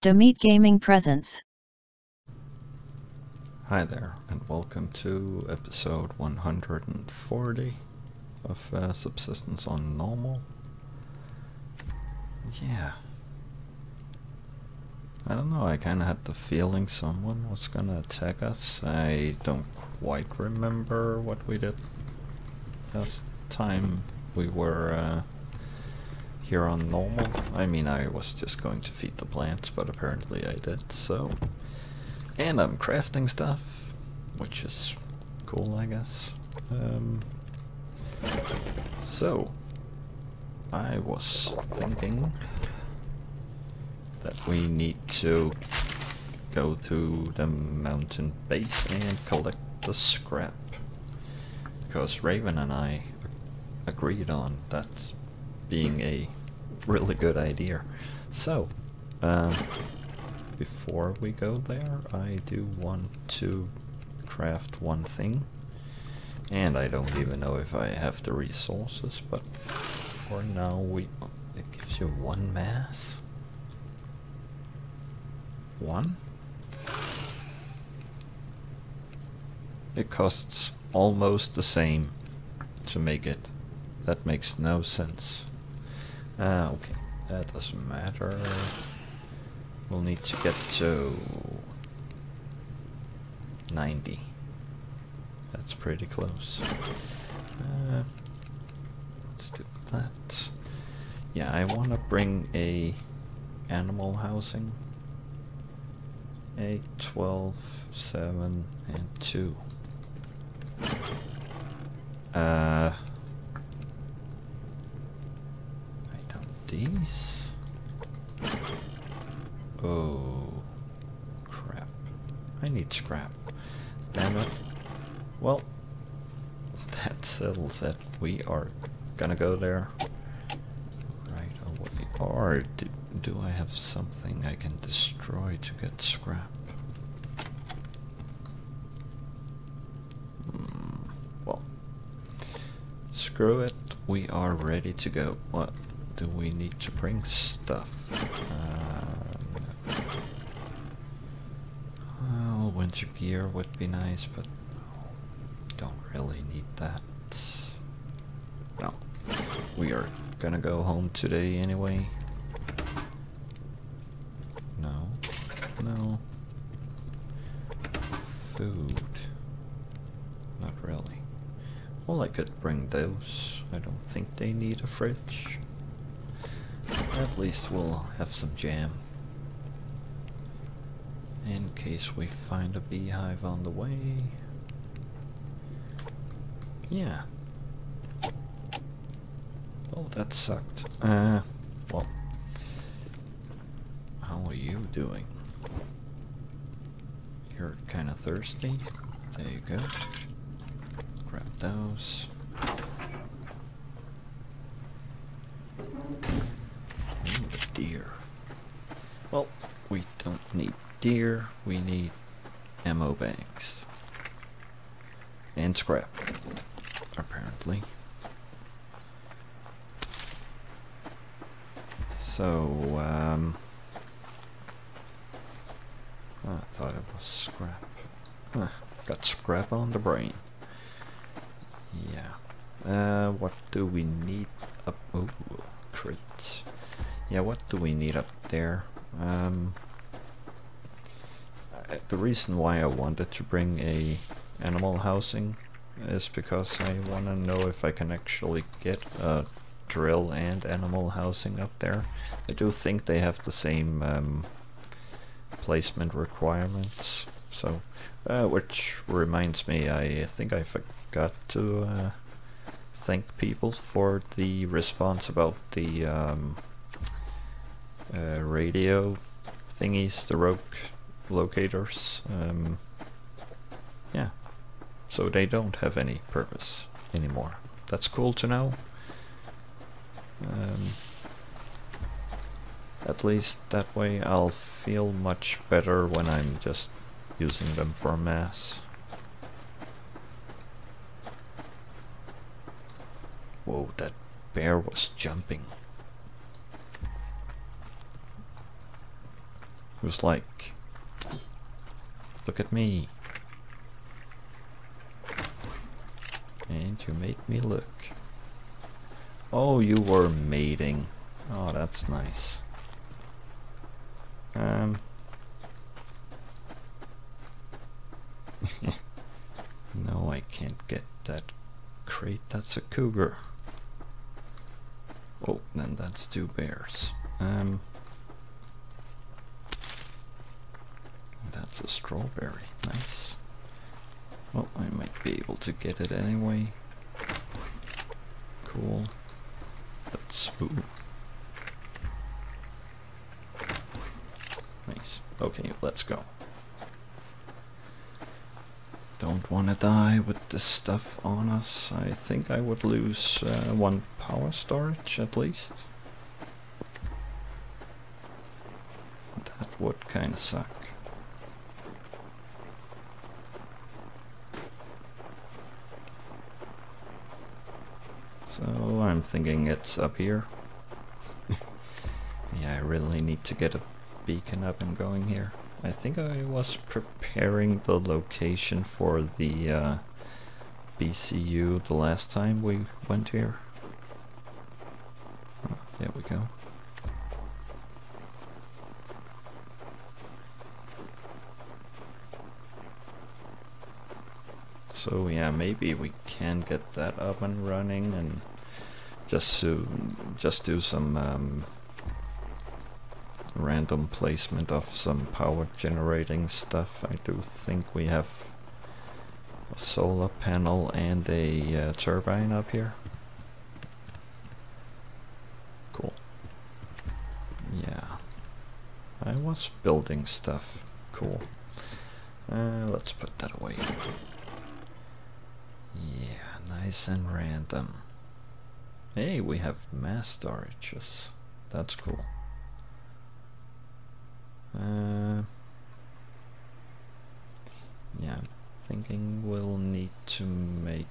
Da Meat Gaming presents. Hi there, and welcome to episode 140 of Subsistence on Normal. Yeah. I don't know, I kind of had the feeling someone was gonna attack us. I don't quite remember what we did last time we were here on normal. I mean, I was just going to feed the plants, but apparently I did, so... And I'm crafting stuff, which is cool, I guess. So, I was thinking that we need to go to the mountain base and collect the scrap, because Raven and I agreed on that being a really good idea. So, before we go there, I do want to craft one thing, and I don't even know if I have the resources, but for now it gives you one mass. One? It costs almost the same to make it. That makes no sense. Okay, that doesn't matter. We'll need to get to 90. That's pretty close. Let's do that. Yeah, I want to bring a animal housing. 8, 12, 7, and 2. I dump these. Oh, crap. I need scrap. Damn it. Well, that settles it. We are gonna go there right away. Or do I have something I can destroy to get scrap? Well, screw it. We are ready to go. What do we need to bring? Stuff. Winter gear would be nice, but no, don't really need that. No, we are gonna go home today anyway. No, no. Food. Not really. Well, I could bring those. I don't think they need a fridge. At least we'll have some jam. In case we find a beehive on the way. Yeah. Oh, that sucked. Well. How are you doing? You're kind of thirsty. There you go. Grab those. And the deer. Well, we don't need deer, we need ammo bags and scrap, apparently. So, I thought it was scrap. Got scrap on the brain. Yeah. What do we need up? Oh, crates. Yeah, what do we need up there? The reason why I wanted to bring a animal housing is because I want to know if I can actually get a drill and animal housing up there. I do think they have the same placement requirements, so which reminds me, I think I forgot to thank people for the response about the radio thingies, the rogue locators. Yeah, so they don't have any purpose anymore. That's cool to know. At least that way I'll feel much better when I'm just using them for mass. Whoa, that bear was jumping. who's like, look at me, and you made me look. Oh, you were mating. Oh, that's nice. No, I can't get that crate. That's a cougar. Oh, then that's two bears. That's a strawberry. Nice. Well, I might be able to get it anyway. Cool. That's ooh. Nice. Okay, let's go. Don't want to die with this stuff on us. I think I would lose one power storage at least. That would kind of suck. So I'm thinking it's up here. Yeah, I really need to get a beacon up and going here. I think I was preparing the location for the BCU the last time we went here. Oh, there we go. So yeah, maybe we can get that up and running and just do some random placement of some power generating stuff. I do think we have a solar panel and a turbine up here. Cool. Yeah, I was building stuff. Cool. Let's put that away. Yeah, nice and random. Hey, we have mass storages. That's cool. Yeah, I'm thinking we'll need to make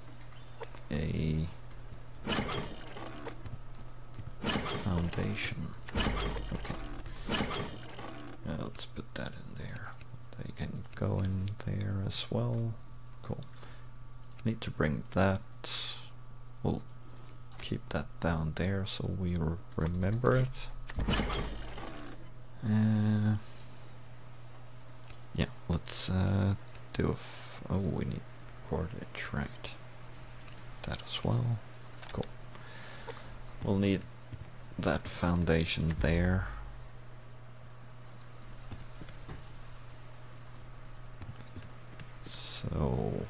a foundation. Okay, let's put that in there. They can go in there as well. Cool. Need to bring that. We'll keep that down there so we remember it. Yeah, let's do a oh, we need cordage, right? That as well. Cool. We'll need that foundation there. So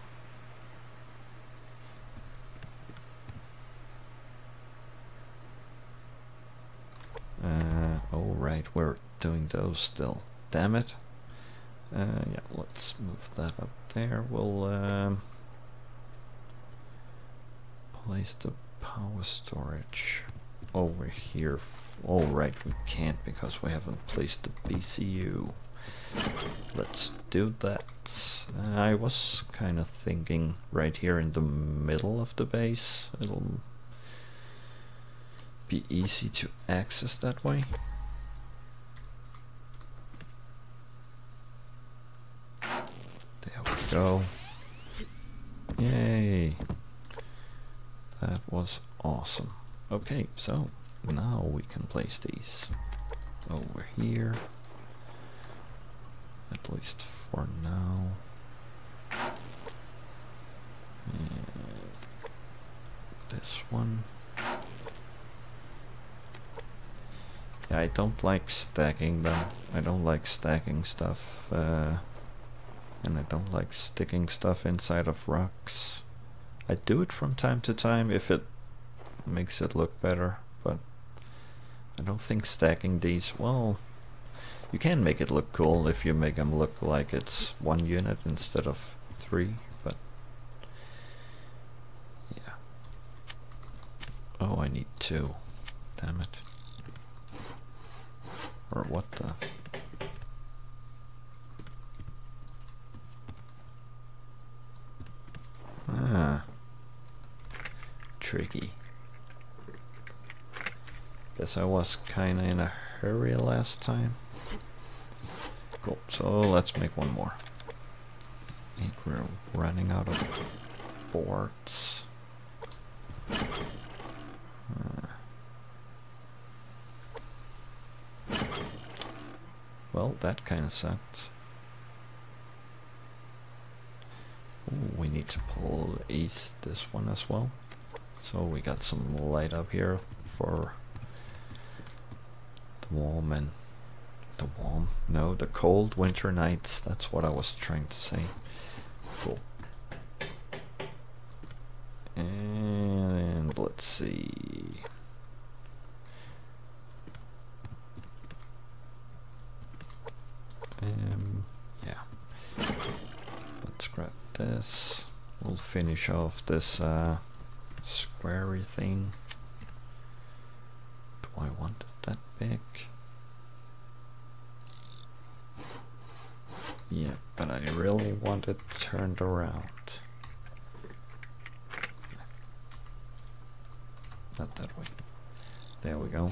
oh right, we're doing those still. Damn it. Yeah, let's move that up there. We'll place the power storage over here. All right, we can't because we haven't placed the BCU. Let's do that. I was kind of thinking right here in the middle of the base. It'll be easy to access that way. Go. Yay. That was awesome. Okay, so now we can place these over here. At least for now. And this one. Yeah, I don't like stacking them. I don't like stacking stuff. And I don't like sticking stuff inside of rocks. I do it from time to time if it makes it look better, but I don't think stacking these, well, you can make it look cool if you make them look like it's one unit instead of three, but yeah. Oh, I need two. Damn it. Or what the... Ah, tricky. Guess I was kinda in a hurry last time. Cool, so let's make one more. I think we're running out of boards. Well, that kind of sucks. Ooh, we need to pull east this one as well. So we got some light up here for the warm and the warm. No, the cold winter nights. That's what I was trying to say. Cool. And let's see. Yeah. Let's grab this. We'll finish off this squarey thing. Do I want it that big? Yeah, but I really want it turned around. Not that way. There we go.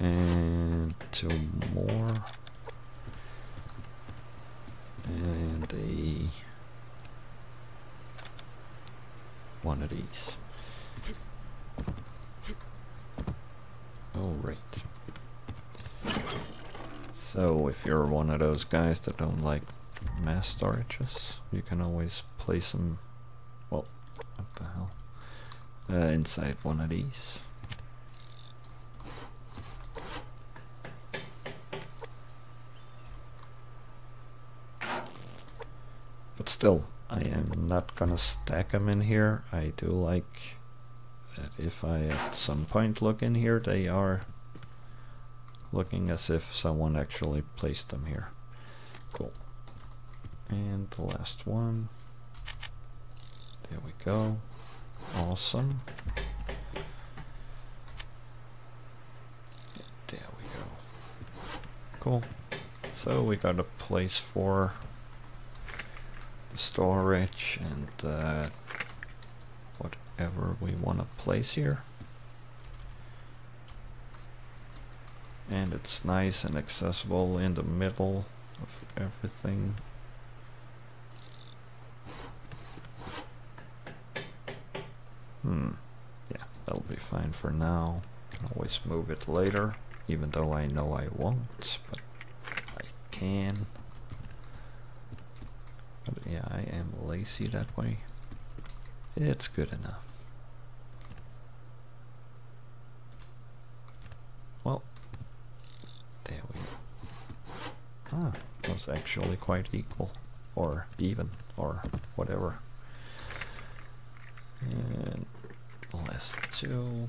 And two more. And one of these. Alright. So if you're one of those guys that don't like mass storages, you can always place them, well, what the hell, inside one of these. But still, I am not gonna stack them in here. I do like that if I at some point look in here, they are looking as if someone actually placed them here. Cool. And the last one. There we go. Awesome. There we go. Cool. So we got a place for storage and whatever we want to place here, and it's nice and accessible in the middle of everything. Yeah, that'll be fine for now. Can always move it later, even though I know I won't, but I can. But yeah, I am lazy that way. It's good enough. Well, there we go. Ah, it was actually quite equal, or even, or whatever. And last two.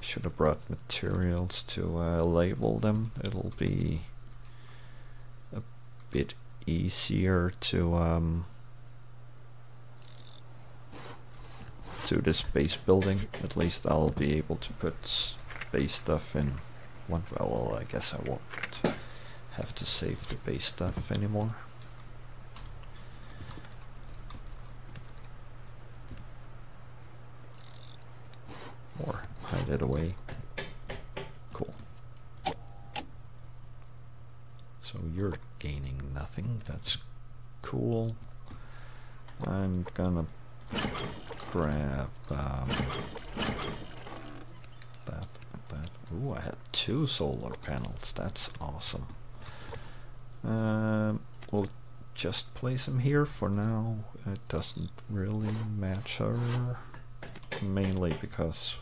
Should have brought materials to label them. It'll be a bit easier to this base building. At least I'll be able to put base stuff in one. Well, I guess I won't have to save the base stuff anymore. Or hide it away. Cool. So you're gaining nothing, that's cool. I'm gonna grab that and that. Ooh, I had two solar panels, that's awesome. We'll just place them here for now. It doesn't really matter, mainly because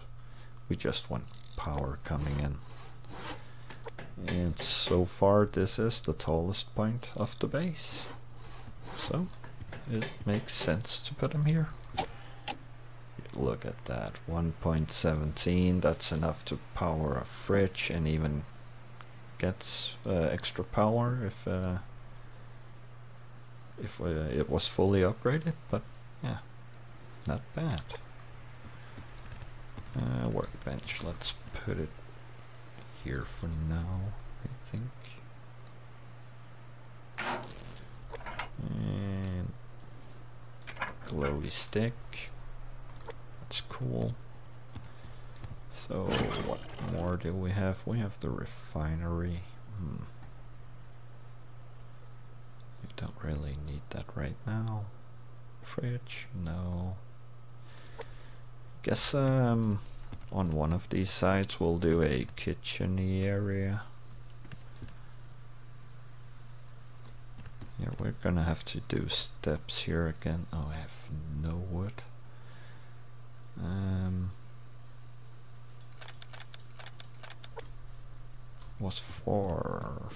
we just want power coming in. And so far this is the tallest point of the base, so it makes sense to put them here. Look at that, 1.17, that's enough to power a fridge, and even gets extra power if it was fully upgraded, but yeah, not bad. Workbench, let's put it here for now, I think. And glowy stick. That's cool. So what more do we have? We have the refinery. Don't really need that right now. Fridge? No. Guess on one of these sides we'll do a kitchen-y area. Yeah, we're gonna have to do steps here again. Oh, I have no wood. Was four?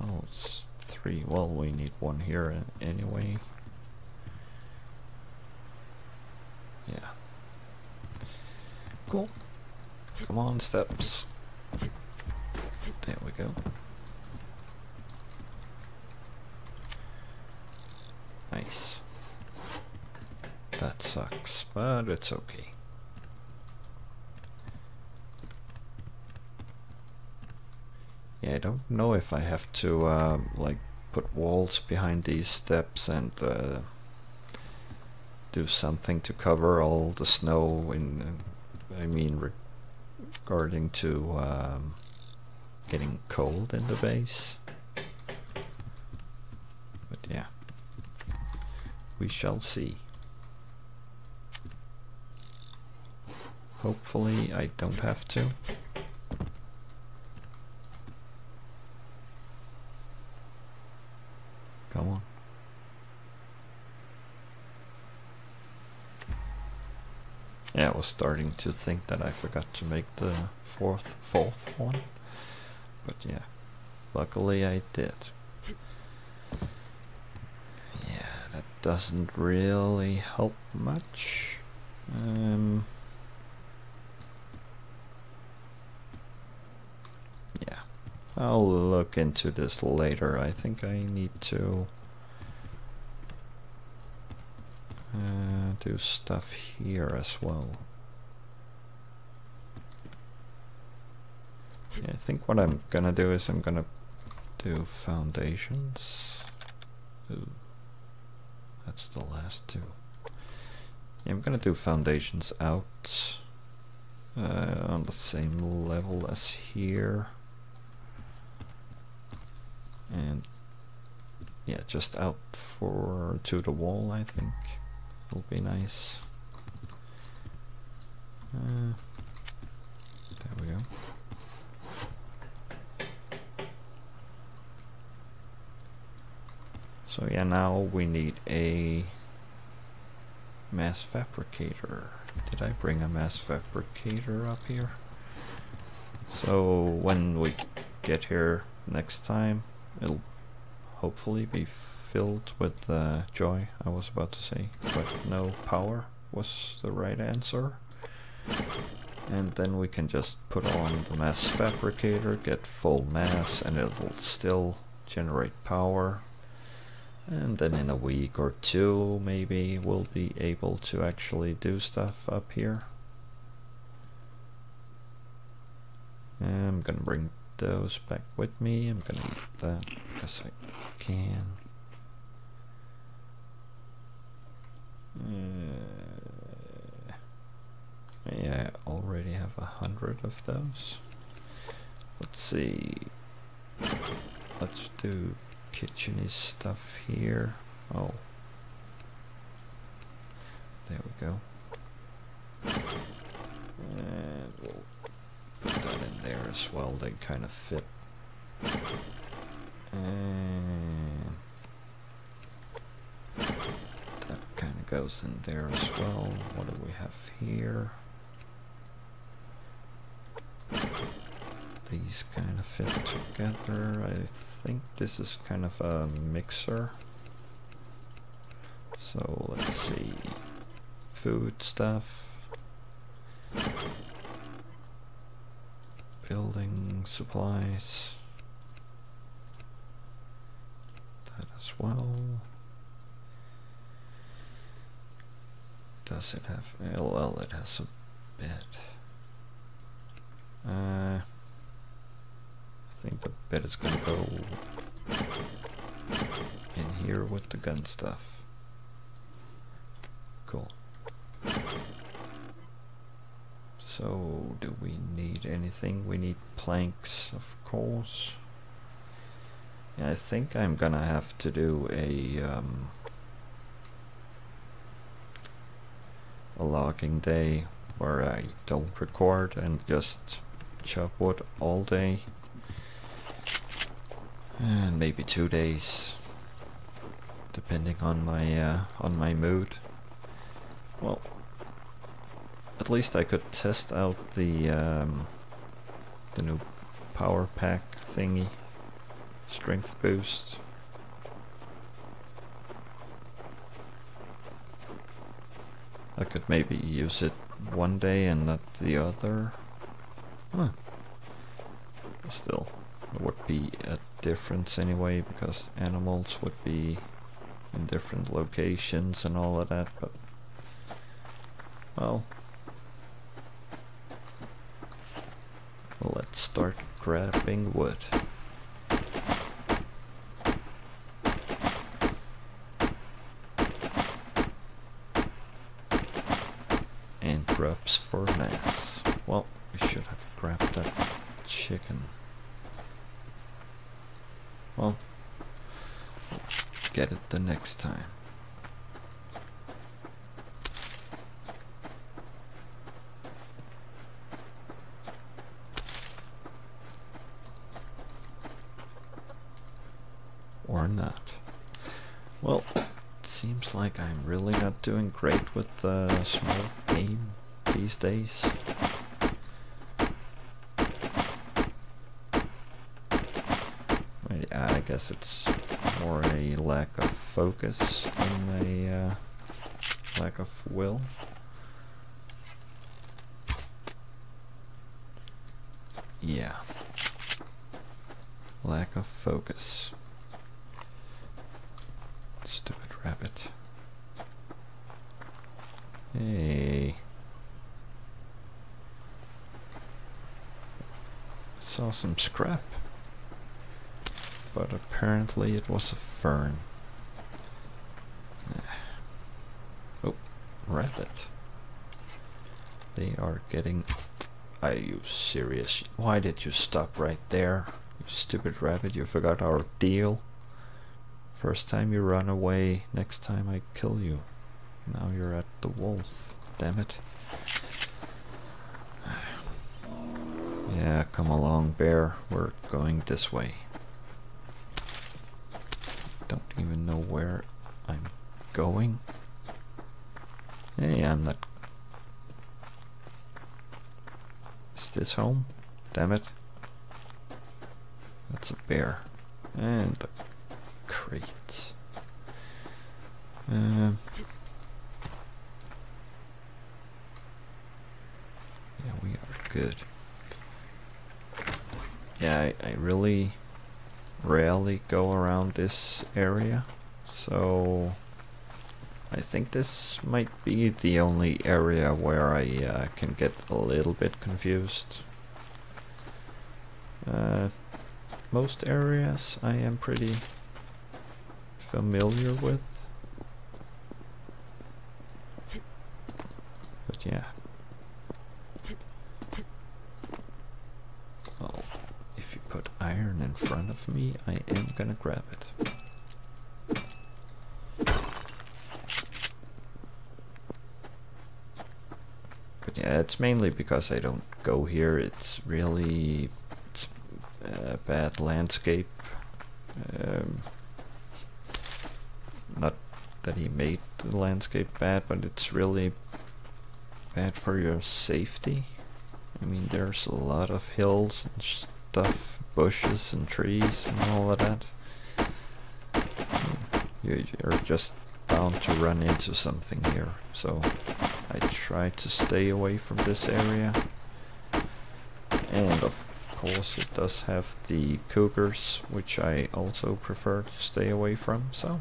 Oh, it's three. Well, we need one here anyway. Yeah. Cool. Come on, steps. There we go. Nice. That sucks, but it's okay. Yeah, I don't know if I have to like put walls behind these steps and do something to cover all the snow in, I mean, regarding to getting cold in the base. But yeah, we shall see. Hopefully I don't have to. Come on. Yeah, I was starting to think that I forgot to make the fourth one. But yeah, luckily I did. Yeah, that doesn't really help much. I'll look into this later. I think I need to do stuff here as well. Yeah, I think what I'm gonna do is I'm gonna do foundations. Ooh, that's the last two. Yeah, I'm gonna do foundations out on the same level as here. And yeah, just out for to the wall, I think it'll be nice. There we go. So yeah, now we need a mass fabricator. Did I bring a mass fabricator up here? So when we get here next time, it'll hopefully be filled with joy, I was about to say, but no, power was the right answer. And then we can just put on the mass fabricator, get full mass, and it'll still generate power. And then in a week or two, maybe we'll be able to actually do stuff up here. And I'm gonna bring those back with me. I'm gonna eat that because I can. Yeah, I already have 100 of those. Let's see. Let's do kitcheny stuff here. Oh, there we go. And we'll that in there as well, they kind of fit. And that kind of goes in there as well. What do we have here? These kind of fit together. I think this is kind of a mixer. So let's see. Food stuff. Building supplies, that as well. Does it have, well, it has a bed. I think the bed is gonna go in here with the gun stuff. Cool. So, do we need anything? We need planks, of course. Yeah, I think I'm gonna have to do a logging day where I don't record and just chop wood all day, and maybe 2 days, depending on my mood. Well, at least I could test out the new power pack thingy, strength boost. I could maybe use it one day and not the other. Huh. Still, it would be a difference anyway, because animals would be in different locations and all of that, but well, let's start grabbing wood. And grubs for mass. Well, we should have grabbed that chicken. Well, get it the next time. Or not. Well, it seems like I'm really not doing great with the small game these days. I guess it's more a lack of focus than a lack of will. Yeah. Lack of focus. Stupid rabbit. Hey. Saw some scrap, but apparently it was a fern. Oh, rabbit. They are getting... Are you serious? Why did you stop right there? You stupid rabbit, you forgot our deal. First time you run away, next time I kill you. Now you're at the wolf. Damn it. Yeah, come along, bear. We're going this way. Don't even know where I'm going. Hey, I'm not... Is this home? Damn it. That's a bear. And a crate. Yeah, we are good. Yeah, I really rarely go around this area, so I think this might be the only area where I can get a little bit confused. Most areas I am pretty familiar with, but yeah. Put iron in front of me, I am gonna grab it. But yeah, it's mainly because I don't go here. It's really a bad landscape. Not that he made the landscape bad, but it's really bad for your safety. I mean, there's a lot of hills and stuff, bushes and trees and all of that. You're just bound to run into something here, so I try to stay away from this area. And of course it does have the cougars, which I also prefer to stay away from, so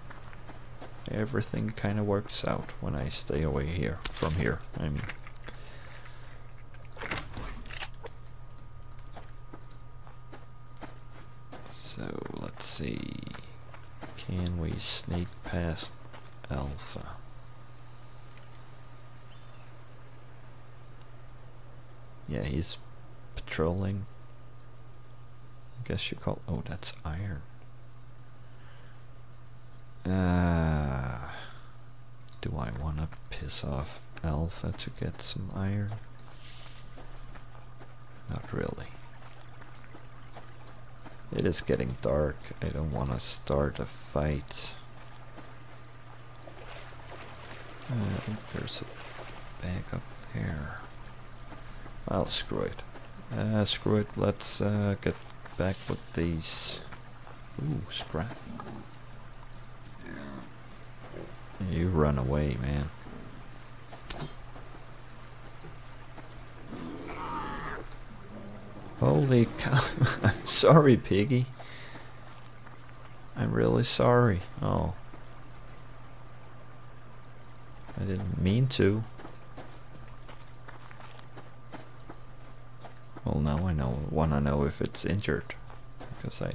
everything kind of works out when I stay away here from here, I mean. So let's see, can we sneak past Alpha? Yeah, he's patrolling. I guess you call... Oh, that's iron. Do I want to piss off Alpha to get some iron? Not really. It is getting dark. I don't want to start a fight. I think there's a bag up there. Well, screw it. Screw it. Let's get back with these. Ooh, scrap. You run away, man. Holy cow. I'm sorry, piggy. I'm really sorry. Oh. I didn't mean to. Well, now I know. Wanna know if it's injured. Because I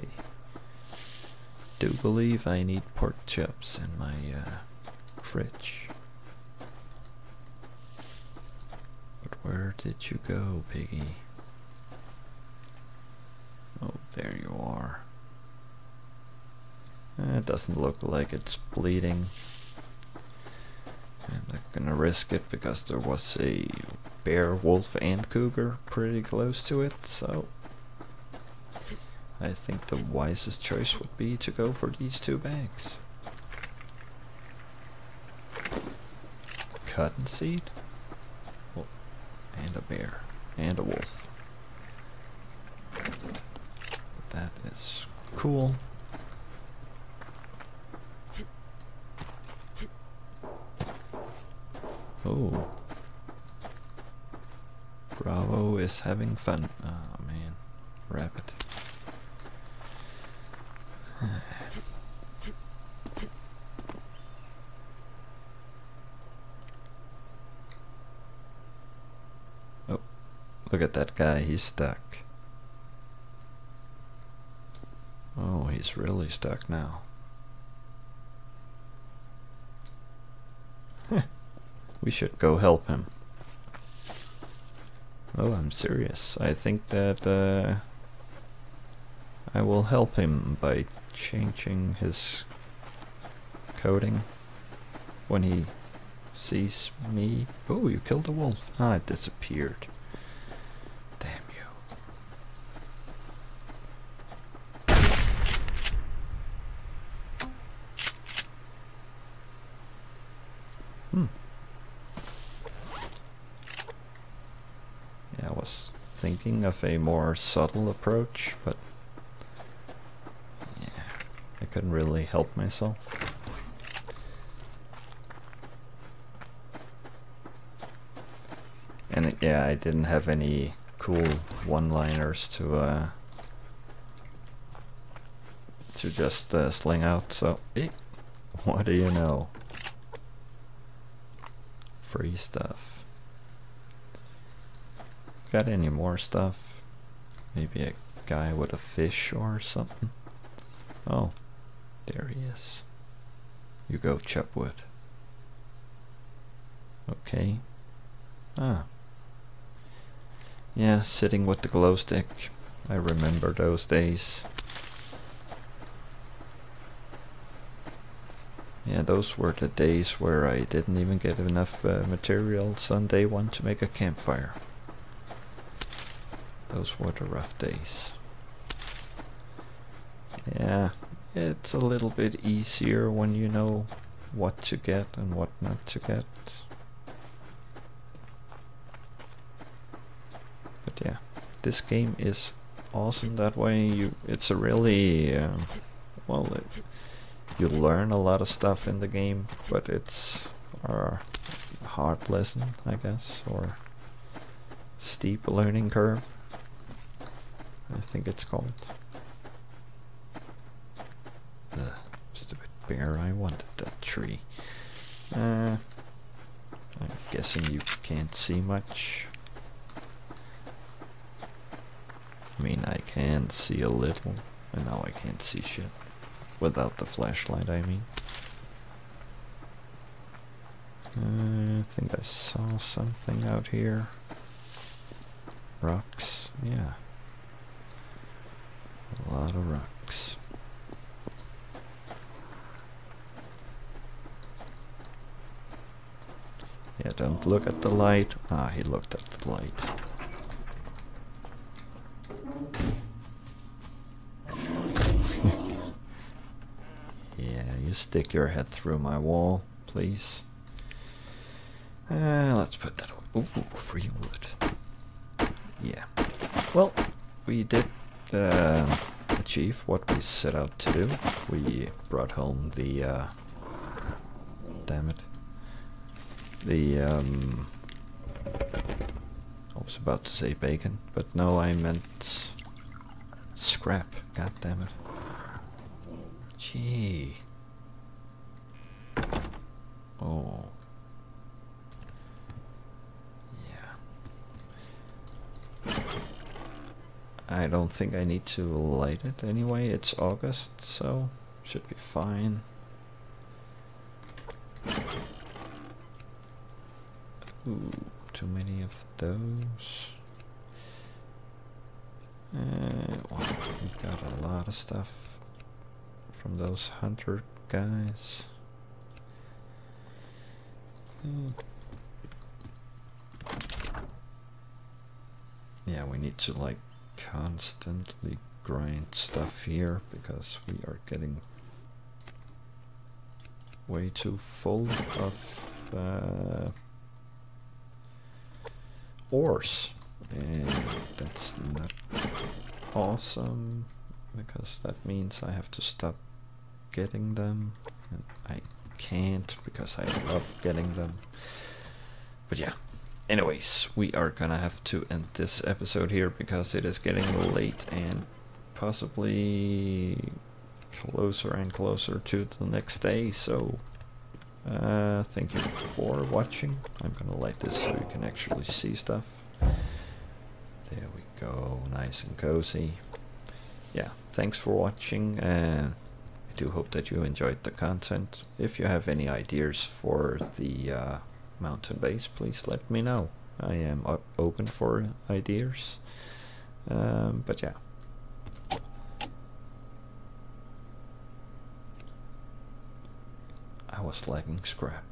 do believe I need pork chops in my fridge. But where did you go, piggy? Oh, there you are. It doesn't look like it's bleeding. I'm not gonna risk it because there was a bear, wolf, and cougar pretty close to it, so I think the wisest choice would be to go for these two bags. Cotton seed, oh, and a bear, and a wolf. That is cool. Oh. Bravo is having fun. Oh man. Rabbit. Oh. Look at that guy. He's stuck. Oh, he's really stuck now. We should go help him. Oh, I'm serious. I think that I will help him by changing his coating when he sees me. Oh, you killed a wolf. Ah, it disappeared. Damn you. Hmm. Thinking of a more subtle approach, but yeah, I couldn't really help myself. And it, yeah, I didn't have any cool one-liners to just sling out. So, what do you know? Free stuff. Got any more stuff? Maybe a guy with a fish or something? Oh, there he is. You go chop wood. Okay. Ah. Yeah, sitting with the glow stick. I remember those days. Yeah, those were the days where I didn't even get enough materials on day one to make a campfire. Those were the rough days. Yeah, it's a little bit easier when you know what to get and what not to get. But yeah, this game is awesome that way. It's a really you learn a lot of stuff in the game, but it's a hard lesson, I guess, or steep learning curve, I think it's called. Ugh, stupid bear, I wanted that tree. I'm guessing you can't see much. I mean, I can see a little, and now I can't see shit. Without the flashlight, I mean. I think I saw something out here. Rocks, yeah. A lot of rocks. Yeah, don't look at the light. Ah, he looked at the light. Yeah, you stick your head through my wall, please. Let's put that on. Ooh, free wood. Yeah. Well, we did achieve what we set out to do. We brought home the... damn it. The, I was about to say bacon, but no, I meant scrap. God damn it. Gee. Oh. Yeah. I don't think I need to light it anyway. It's August, so should be fine. Ooh, too many of those. Well, we got a lot of stuff from those hunter guys. Yeah, we need to like constantly grind stuff here because we are getting way too full of ores, and that's not awesome because that means I have to stop getting them, and I can't because I love getting them. But yeah, anyways, we are gonna have to end this episode here because it is getting late and possibly closer and closer to the next day. So thank you for watching. I'm gonna light this so you can actually see stuff. There we go, nice and cozy. Yeah, thanks for watching, and I do hope that you enjoyed the content. If you have any ideas for the mountain base, please let me know. I am open for ideas. But yeah. I was lacking scrap.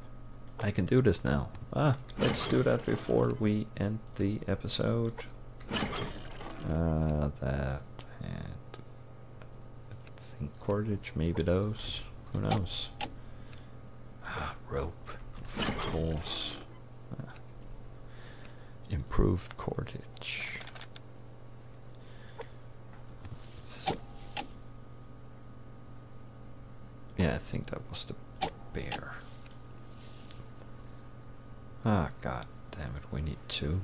I can do this now. Ah, let's do that before we end the episode. That and I think cordage, maybe those. Who knows? Ah, rope, of course. Ah. Improved cordage. So. Yeah, I think that was the bear. Ah, god damn it, we need two.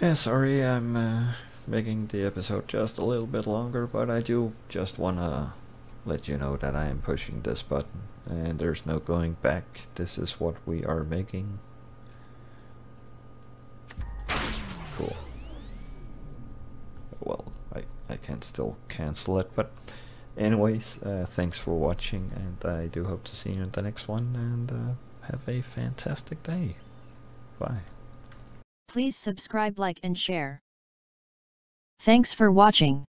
Yeah, sorry, I'm making the episode just a little bit longer, but I do just wanna let you know that I am pushing this button and there's no going back. This is what we are making. Cool. Well, I can still cancel it, but anyways, thanks for watching, and I do hope to see you in the next one, and have a fantastic day. Bye. Please subscribe, like, and share. Thanks for watching.